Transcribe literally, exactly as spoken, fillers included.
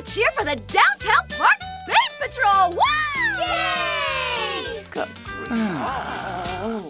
a cheer for the Downtown Park Paint Patrol! Wow! Yay! Good grief.